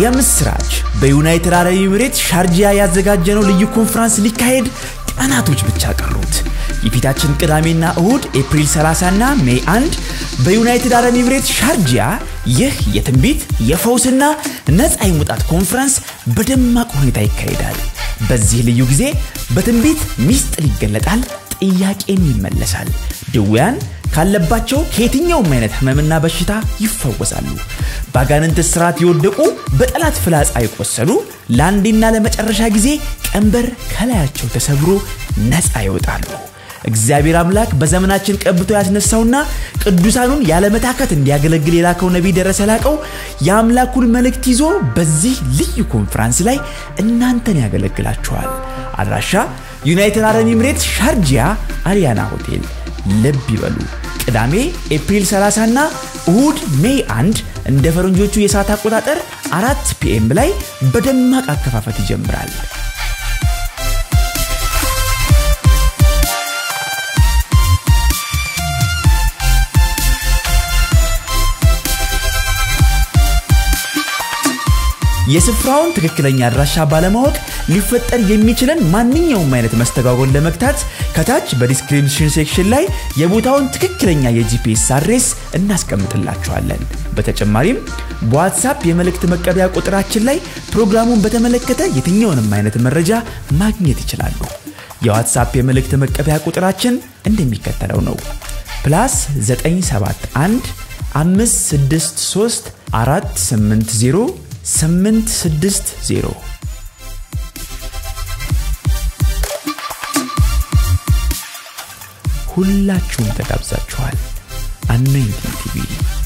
የምስራች በዩናይትድ አረብ ኤሚሬት ሻርጃ ያዘጋጀነው ልዩ ኮንፈረንስ ሊካሄድ ቀናቶች ብቻ ቀሩት የፊታችን ቅዳሜና እሁድ ኤፕሪል 30 እና ሜይ 1 በዩናይትድ አረብ ኤሚሬት ሻርጃ ይህ የትንቢት የፈውስና ነፃ የመውጣት ኮንፈረንስ በደማቅ ሁኔታ ይካሄዳል በዚህ ልዩ ጊዜ በትንቢት ሚስጥር ይገለጣል ጥያቄም ይመለሳል ድውያን ካለባቸው ከየትኛው አይነት ህመምና በሽታ ይፈወሳሉ ባጋንንት ስራት ይወደቁ በጠላት ፍላጻ አይቆሰሉ ላንዲና ለመጨረሻ ጊዜ ቀንበር ከላያቸው ተሰብሮ ነፃ ይወጣሉ እግዚአብሔር አምላክ በዘመናችን ቀብቶ ያስነሳውና ቅዱሳኑን ያለመታከት እንዲያገለግል የላከው ነብይ ደረሰላቀው ያምላኩን መልእክት ይዞ በዚህ ልዩ ኮንፈረንስ ላይ እናንተን ያገለግላችኋል አድራሻ ዩናይትድ አረብ ኤሚሬትስ ሻርጃ አሪያና ሆቴል ልብ ይበሉ ቅዳሜ ኤፕሪል 30 እና እሁድ ሜይ 1 እንደ ፈረንጆቹ የሰዓት አቆጣጠር 4 PM ላይ በደማቅ አከፋፈት ይጀምራል የስፍራውን ትክክለኛ አድራሻ ባለማወቅ ሊፈጠር የሚችልን ማንኛውም አይነት መስተጓጎል ለመክታት ከታች በዲስክሪፕሽን ሴክሽን ላይ የቦታውን ትክክለኛ የጂፒኤስ አድሬስ እናስቀምጥላችኋለን በተጨማሪም በዋትስአፕ የመልእክት መቀበያ ቁጥራችን ላይ ፕሮግራሙን በተመለከተ የትኛውንም አይነት መረጃ ማግኘት ይችላሉ የዋትስአፕ የመልእክት መቀበያ ቁጥራችን እንደሚከተለው ነው +971 563 480 860 ሁላችሁም ተጋብዛችኋል አንነኝ ቲቪ